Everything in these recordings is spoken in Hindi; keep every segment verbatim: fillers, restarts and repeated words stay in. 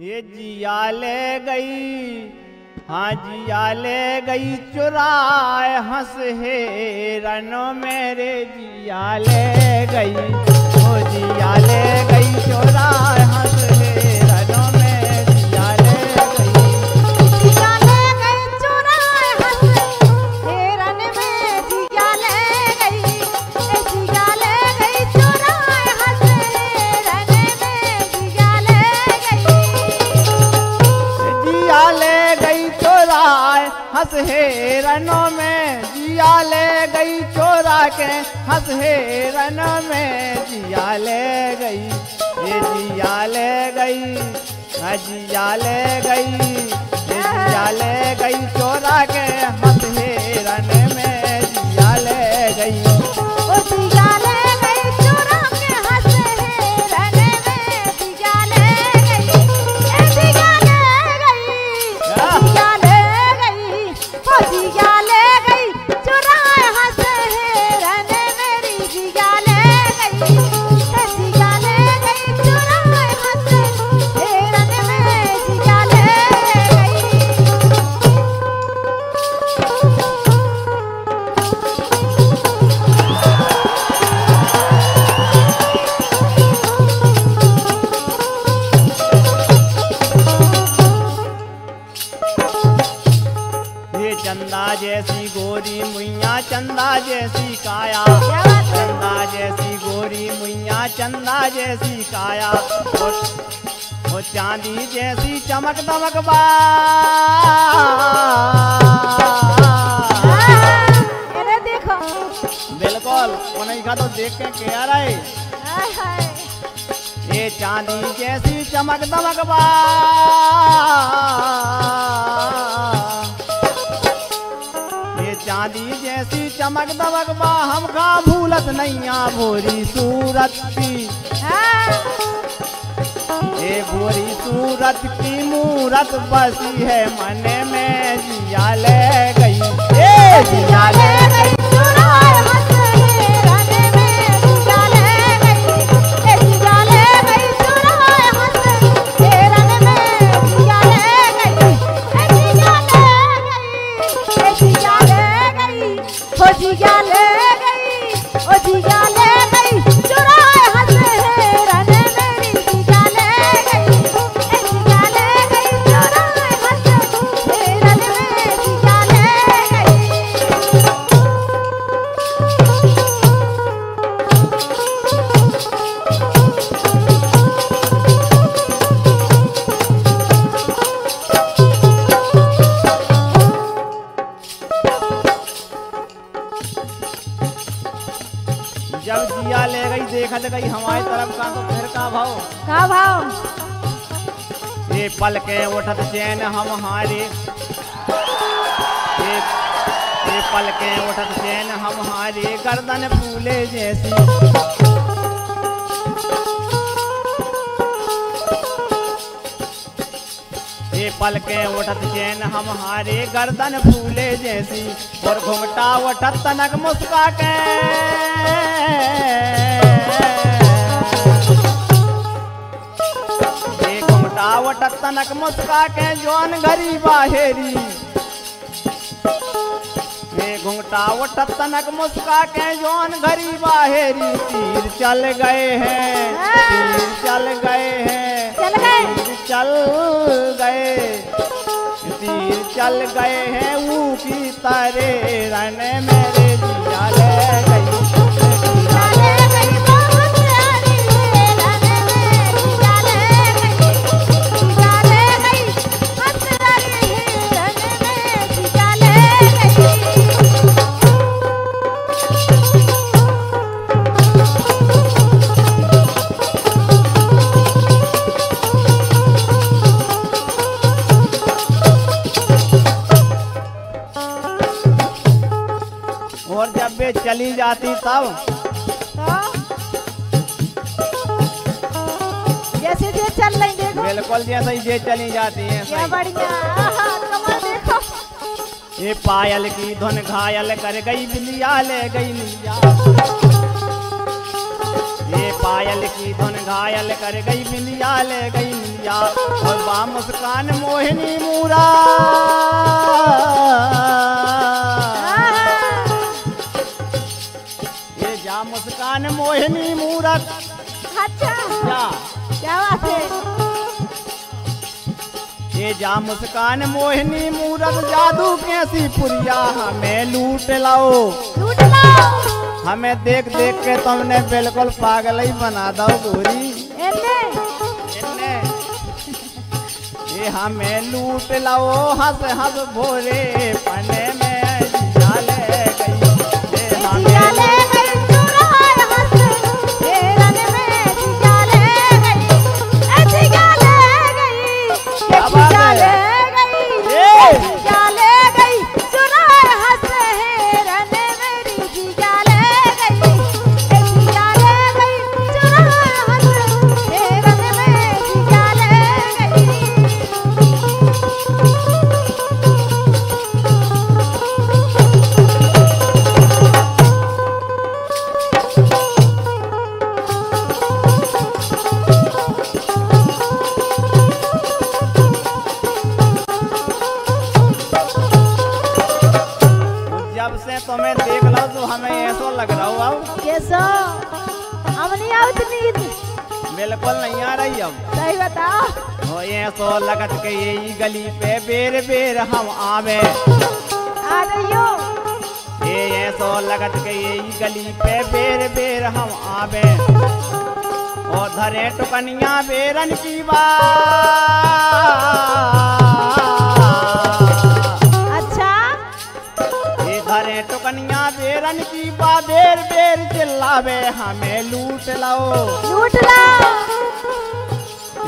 ये जिया ले गई, हाँ जिया ले गई चुराए हंस हिरन मेरे, जिया ले गई वो जिया ले गई चुराए हंस हिरन मेरे, जिया ले गई जिया ले गई चुराए हंस हिरन मेरे, जिया ले गई जिया ले गई चुराए हंस हिरन मेरे, जिया ले गई जिया ले गई चोराए हंस हिरनों में, जिया ले गई चोरा के हंस हिरनों में, जिया ले गई ये जिया ले गई, जिया ले गई ये जिया ले गई चोरा के हंस हिरन में, जिया ले गई ओ जिया ले गई चोरा के हंस हिरन में, जिया ले गई ये जिया ले गई जिया ले गई ओ जिया ले गई चुराए हंस हिरन मेरी, जिया ले गई ए जिया ले गई चुराए हंस हिरन में, जिया ले गई। ये चंदा जैसी गोरी मुइया चंदा जैसी काया, चंदा जैसी गोरी मुइया चंदा जैसी काया, वो चांदी जैसी चमक दमक बा, अरे देखो बिल्कुल उन्हें का तो देख के क्या रहे, हाय हाय ये चांदी जैसी चमक दमक बा, ये चांदी जैसी चमक दमक बा, हम का भूलत नैया भोरी सूरत की, ये भोरी सूरत की मूरत बसी है मन में, जिया ले गई ए जिया ले गई चुराए हंस हिरन में, जिया ले गई ए जिया ले गई चुराए हंस हिरन में, जिया ले गई ए जिया ले गई ए जिया ले गई ओ जिया ले गई ओ जिया ले गई चुराए हंस हिरन मेरी, जिया ले गई ए जिया ले गई चुराए हंस हिरन में, जिया ले गई। जब जिया ले गई देखत गई हमारे तरफ का, तो फिर का भाव का भाव ये पल के उठत चैन हम हारे, ये ये पल के उठत चैन हम हारे, गर्दन फूले जैसी, ये पल के उठत चैन हम हारे, गर्दन फूले जैसी, और घुमटा उठत तनक मुस्का के, ये घुमटा उठत तनक मुस्का के जौन घरी बाहेरी, ये घुमटा उठत तनक मुस्का के जौन घरी बाहेरी, तीर चल गए हैं तीर चल गए हैं चल गए चल गए तीर चल गए हैं ऊ की तारे रन मेरे, जिया ले गई जिया ले गई बहुत सारी रन में, जिया ले गई जिया ले गई बहुत सारी रन में, जिया ले गई। और जब वे चली जाती तब जैसे ये चल रही, देखो बिल्कुल जैसे ही ये चली जाती है, क्या बढ़िया कमाल, देखो ये पायल की धुन घायल कर गई बिलिया ले गई मिलिया, ये पायल की धुन घायल कर गई मिलिया ले गई मिलिया और बा मुस्कान मोहिनी मूरा। ये जा मुस्कान मोहिनी मूरा। अच्छा जा क्या बात है। ये जा मुस्कान मोहिनी मूरत जादू कैसी पुरिया हमें लूट लाओ लूट लाओ। हमें देख देख के तुमने बिल्कुल पागल ही बना दो गोरी। ये हमें लूट लाओ हंस हंस भोरे पने में डाले गई। तुम्हें देख लो तो हमें ऐसा लग रहा हो अब कैसा हम नहीं आओ इतनी बिल्कुल नहीं आ रही अब सही बताओ हो ऐसा लगत के यही गली पे बेर बेर हम आवे आ रही हो। ये ऐसा लगत के यही गली पे बेर बेर हम आवे और धरे टुकनिया बेरन की बात। धरे टुकनिया बेरन की बाबेर बेर चिल्लावे हमें लूट लाओ लूट लाओ।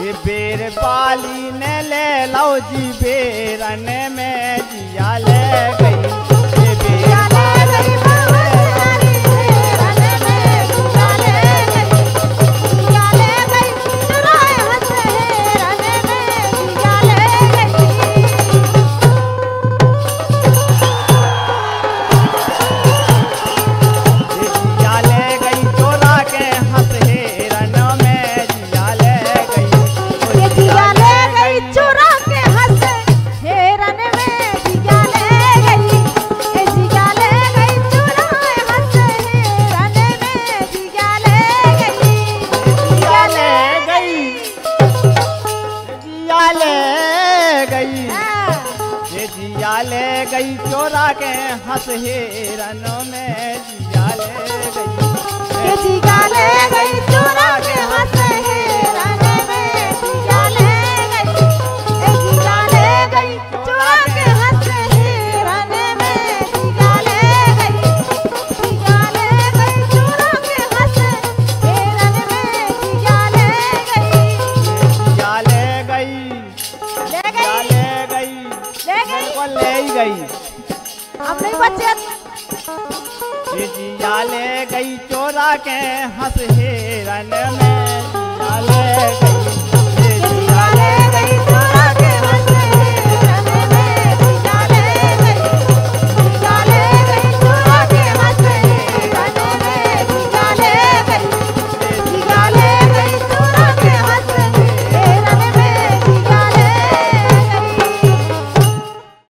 ये बेर बाली ने ले लाओ जी बेरन में जिया ले गई। हंस हेरनों में जिया ले गई जिया ले गई चोरा के हंस हेरनों में जिया ले गई जिया ले गई चोरा के हंस हेरनों में जिया ले गई जिया ले गई चोरा के हंस हेरनों में जिया ले गई जिया ले गई ले गई ले गई ले गई ले गई अब नहीं बचे। ये जिया ले गई चोरा के हंस हेरन में जिया ले गई।